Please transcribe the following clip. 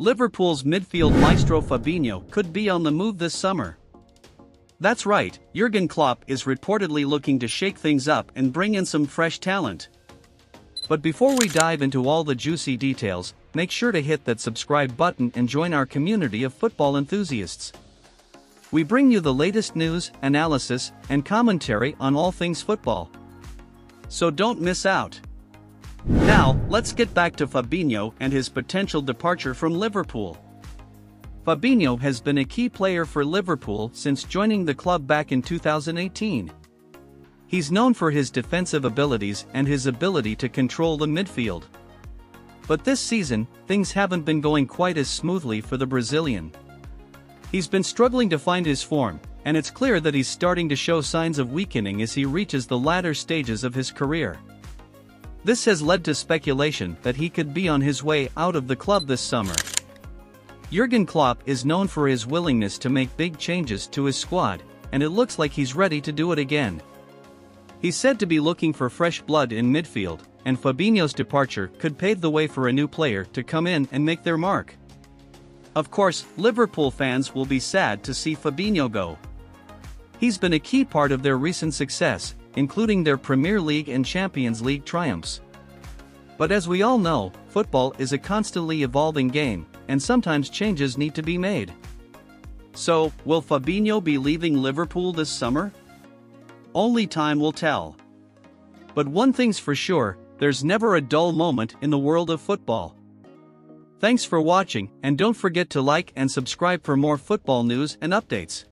Liverpool's midfield maestro Fabinho could be on the move this summer. That's right, Jurgen Klopp is reportedly looking to shake things up and bring in some fresh talent. But before we dive into all the juicy details, make sure to hit that subscribe button and join our community of football enthusiasts. We bring you the latest news, analysis, and commentary on all things football. So don't miss out. Now, let's get back to Fabinho and his potential departure from Liverpool. Fabinho has been a key player for Liverpool since joining the club back in 2018. He's known for his defensive abilities and his ability to control the midfield. But this season, things haven't been going quite as smoothly for the Brazilian. He's been struggling to find his form, and it's clear that he's starting to show signs of weakening as he reaches the latter stages of his career. This has led to speculation that he could be on his way out of the club this summer. Jurgen Klopp is known for his willingness to make big changes to his squad, and it looks like he's ready to do it again. He's said to be looking for fresh blood in midfield, and Fabinho's departure could pave the way for a new player to come in and make their mark. Of course, Liverpool fans will be sad to see Fabinho go. He's been a key part of their recent success, including their Premier League and Champions League triumphs. But as we all know, football is a constantly evolving game, and sometimes changes need to be made. So, will Fabinho be leaving Liverpool this summer? Only time will tell. But one thing's for sure, there's never a dull moment in the world of football. Thanks for watching, and don't forget to like and subscribe for more football news and updates.